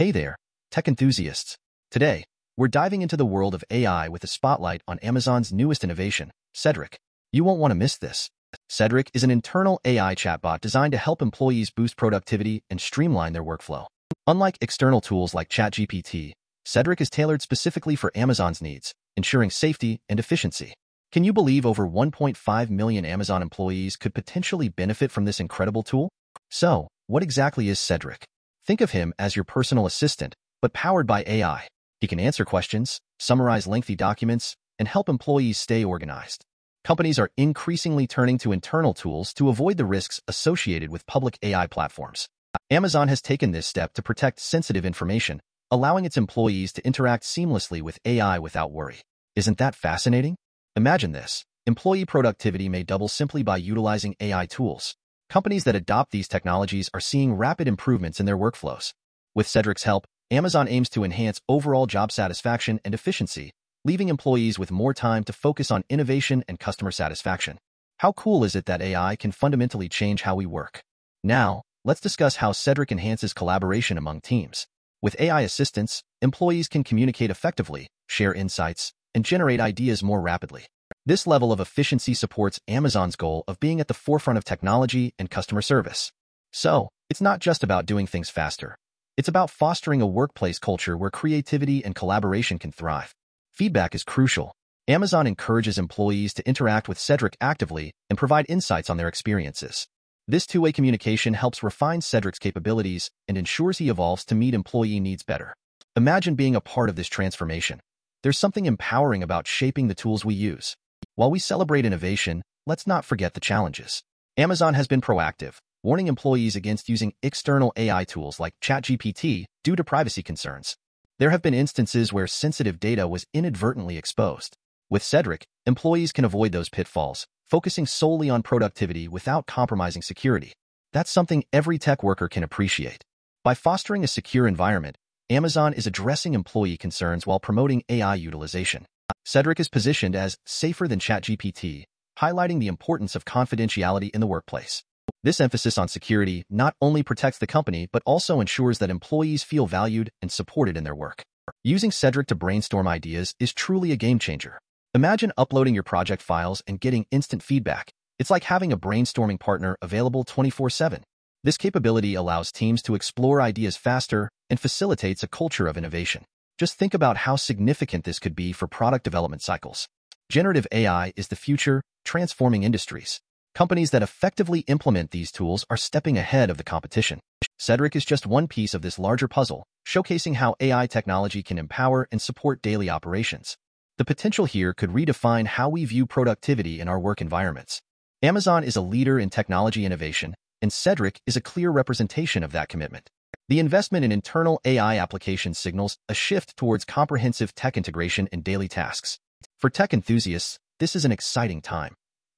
Hey there, tech enthusiasts. Today, we're diving into the world of AI with a spotlight on Amazon's newest innovation, Cedric. You won't want to miss this. Cedric is an internal AI chatbot designed to help employees boost productivity and streamline their workflow. Unlike external tools like ChatGPT, Cedric is tailored specifically for Amazon's needs, ensuring safety and efficiency. Can you believe over 1.5 million Amazon employees could potentially benefit from this incredible tool? So, what exactly is Cedric? Think of him as your personal assistant, but powered by AI. He can answer questions, summarize lengthy documents, and help employees stay organized. Companies are increasingly turning to internal tools to avoid the risks associated with public AI platforms. Amazon has taken this step to protect sensitive information, allowing its employees to interact seamlessly with AI without worry. Isn't that fascinating? Imagine this. Employee productivity may double simply by utilizing AI tools. Companies that adopt these technologies are seeing rapid improvements in their workflows. With Cedric's help, Amazon aims to enhance overall job satisfaction and efficiency, leaving employees with more time to focus on innovation and customer satisfaction. How cool is it that AI can fundamentally change how we work? Now, let's discuss how Cedric enhances collaboration among teams. With AI assistance, employees can communicate effectively, share insights, and generate ideas more rapidly. This level of efficiency supports Amazon's goal of being at the forefront of technology and customer service. So, it's not just about doing things faster. It's about fostering a workplace culture where creativity and collaboration can thrive. Feedback is crucial. Amazon encourages employees to interact with Cedric actively and provide insights on their experiences. This two-way communication helps refine Cedric's capabilities and ensures he evolves to meet employee needs better. Imagine being a part of this transformation. There's something empowering about shaping the tools we use. While we celebrate innovation, let's not forget the challenges. Amazon has been proactive, warning employees against using external AI tools like ChatGPT due to privacy concerns. There have been instances where sensitive data was inadvertently exposed. With Cedric, employees can avoid those pitfalls, focusing solely on productivity without compromising security. That's something every tech worker can appreciate. By fostering a secure environment, Amazon is addressing employee concerns while promoting AI utilization. Cedric is positioned as safer than ChatGPT, highlighting the importance of confidentiality in the workplace. This emphasis on security not only protects the company but also ensures that employees feel valued and supported in their work. Using Cedric to brainstorm ideas is truly a game changer. Imagine uploading your project files and getting instant feedback. It's like having a brainstorming partner available 24/7. This capability allows teams to explore ideas faster and facilitates a culture of innovation. Just think about how significant this could be for product development cycles. Generative AI is the future, transforming industries. Companies that effectively implement these tools are stepping ahead of the competition. Cedric is just one piece of this larger puzzle, showcasing how AI technology can empower and support daily operations. The potential here could redefine how we view productivity in our work environments. Amazon is a leader in technology innovation, and Cedric is a clear representation of that commitment. The investment in internal AI applications signals a shift towards comprehensive tech integration in daily tasks. For tech enthusiasts, this is an exciting time.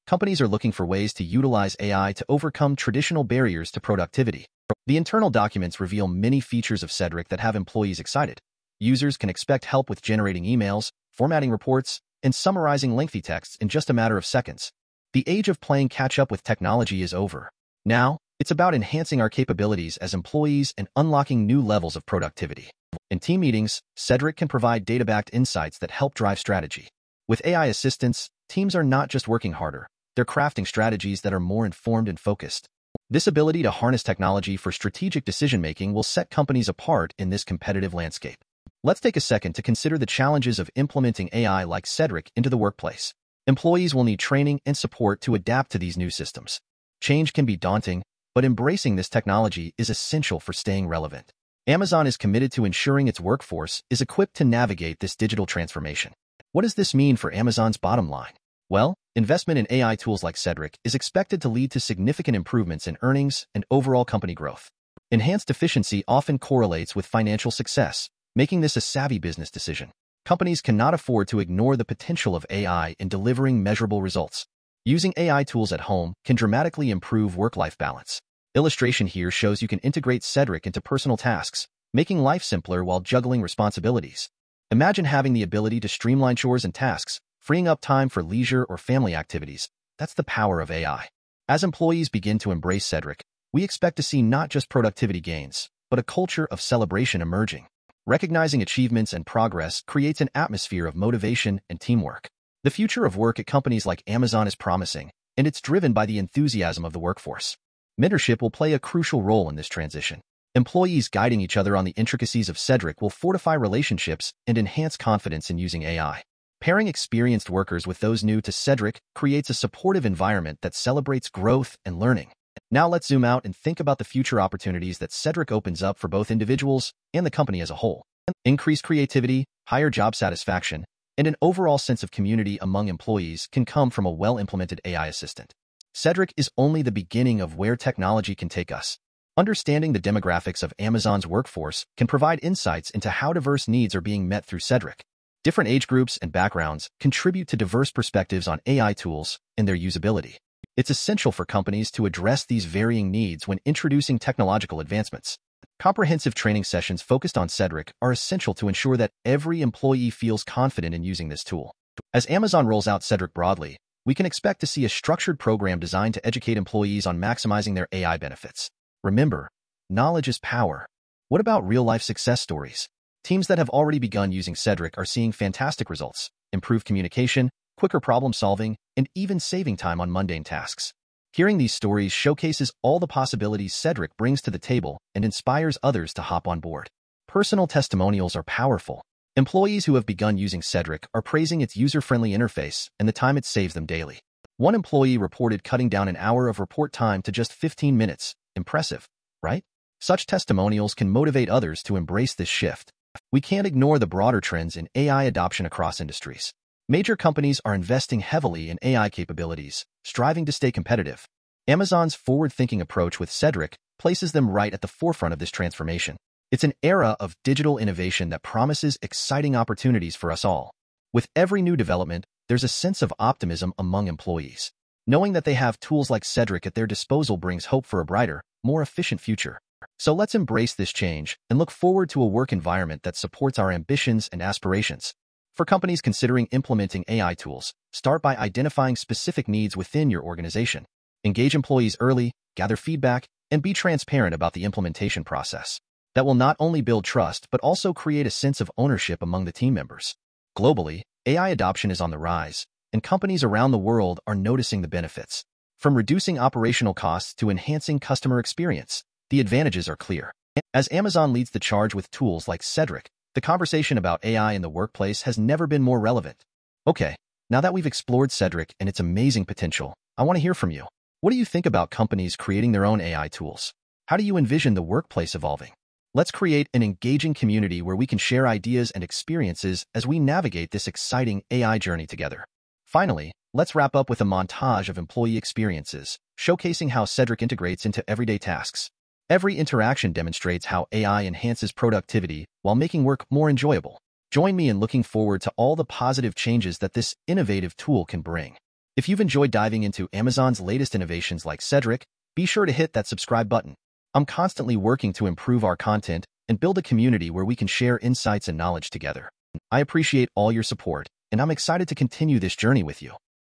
Companies are looking for ways to utilize AI to overcome traditional barriers to productivity. The internal documents reveal many features of Cedric that have employees excited. Users can expect help with generating emails, formatting reports, and summarizing lengthy texts in just a matter of seconds. The age of playing catch-up with technology is over. Now, it's about enhancing our capabilities as employees and unlocking new levels of productivity. In team meetings, Cedric can provide data-backed insights that help drive strategy. With AI assistance, teams are not just working harder, they're crafting strategies that are more informed and focused. This ability to harness technology for strategic decision-making will set companies apart in this competitive landscape. Let's take a second to consider the challenges of implementing AI like Cedric into the workplace. Employees will need training and support to adapt to these new systems. Change can be daunting, but embracing this technology is essential for staying relevant. Amazon is committed to ensuring its workforce is equipped to navigate this digital transformation. What does this mean for Amazon's bottom line? Well, investment in AI tools like Cedric is expected to lead to significant improvements in earnings and overall company growth. Enhanced efficiency often correlates with financial success, making this a savvy business decision. Companies cannot afford to ignore the potential of AI in delivering measurable results. Using AI tools at home can dramatically improve work-life balance. Illustration here shows you can integrate Cedric into personal tasks, making life simpler while juggling responsibilities. Imagine having the ability to streamline chores and tasks, freeing up time for leisure or family activities. That's the power of AI. As employees begin to embrace Cedric, we expect to see not just productivity gains, but a culture of celebration emerging. Recognizing achievements and progress creates an atmosphere of motivation and teamwork. The future of work at companies like Amazon is promising, and it's driven by the enthusiasm of the workforce. Mentorship will play a crucial role in this transition. Employees guiding each other on the intricacies of Cedric will fortify relationships and enhance confidence in using AI. Pairing experienced workers with those new to Cedric creates a supportive environment that celebrates growth and learning. Now let's zoom out and think about the future opportunities that Cedric opens up for both individuals and the company as a whole. Increased creativity, higher job satisfaction, and an overall sense of community among employees can come from a well-implemented AI assistant. Cedric is only the beginning of where technology can take us. Understanding the demographics of Amazon's workforce can provide insights into how diverse needs are being met through Cedric. Different age groups and backgrounds contribute to diverse perspectives on AI tools and their usability. It's essential for companies to address these varying needs when introducing technological advancements. Comprehensive training sessions focused on Cedric are essential to ensure that every employee feels confident in using this tool. As Amazon rolls out Cedric broadly, we can expect to see a structured program designed to educate employees on maximizing their AI benefits. Remember, knowledge is power. What about real-life success stories? Teams that have already begun using Cedric are seeing fantastic results, improved communication, quicker problem-solving, and even saving time on mundane tasks. Hearing these stories showcases all the possibilities Cedric brings to the table and inspires others to hop on board. Personal testimonials are powerful. Employees who have begun using Cedric are praising its user-friendly interface and the time it saves them daily. One employee reported cutting down an hour of report time to just 15 minutes. Impressive, right? Such testimonials can motivate others to embrace this shift. We can't ignore the broader trends in AI adoption across industries. Major companies are investing heavily in AI capabilities, striving to stay competitive. Amazon's forward-thinking approach with Cedric places them right at the forefront of this transformation. It's an era of digital innovation that promises exciting opportunities for us all. With every new development, there's a sense of optimism among employees. Knowing that they have tools like Cedric at their disposal brings hope for a brighter, more efficient future. So let's embrace this change and look forward to a work environment that supports our ambitions and aspirations. For companies considering implementing AI tools, start by identifying specific needs within your organization. Engage employees early, gather feedback, and be transparent about the implementation process. That will not only build trust but also create a sense of ownership among the team members. Globally, AI adoption is on the rise, and companies around the world are noticing the benefits. From reducing operational costs to enhancing customer experience, the advantages are clear. As Amazon leads the charge with tools like Cedric, the conversation about AI in the workplace has never been more relevant. Okay, now that we've explored Cedric and its amazing potential, I want to hear from you. What do you think about companies creating their own AI tools? How do you envision the workplace evolving? Let's create an engaging community where we can share ideas and experiences as we navigate this exciting AI journey together. Finally, let's wrap up with a montage of employee experiences, showcasing how Cedric integrates into everyday tasks. Every interaction demonstrates how AI enhances productivity while making work more enjoyable. Join me in looking forward to all the positive changes that this innovative tool can bring. If you've enjoyed diving into Amazon's latest innovations like Cedric, be sure to hit that subscribe button. I'm constantly working to improve our content and build a community where we can share insights and knowledge together. I appreciate all your support, and I'm excited to continue this journey with you.